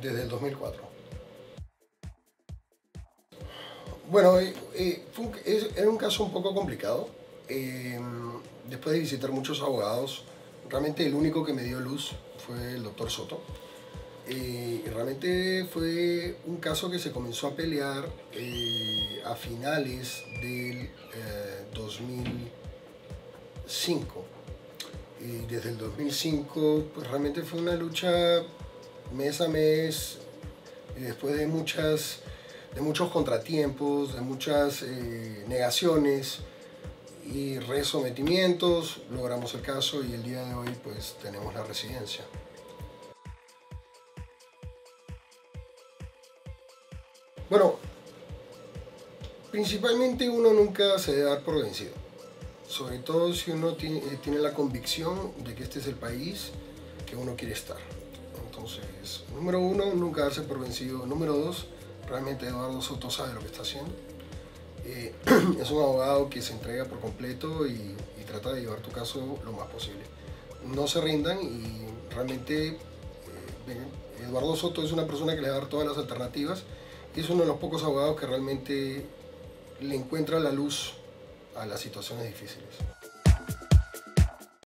desde el 2004. Bueno, era un caso un poco complicado. Después de visitar muchos abogados, realmente el único que me dio luz fue el doctor Soto. Realmente fue un caso que se comenzó a pelear a finales del 2005. Y desde el 2005, pues realmente fue una lucha mes a mes, y después de muchos contratiempos, de muchas negaciones y resometimientos, logramos el caso y el día de hoy pues tenemos la residencia. Bueno, principalmente uno nunca se debe dar por vencido, sobre todo si uno tiene la convicción de que este es el país que uno quiere estar. Entonces, número uno, nunca darse por vencido. Número dos, realmente Eduardo Soto sabe lo que está haciendo. Es un abogado que se entrega por completo y trata de llevar tu caso lo más posible. No se rindan y realmente Eduardo Soto es una persona que le va a dar todas las alternativas y es uno de los pocos abogados que realmente le encuentra la luz a las situaciones difíciles.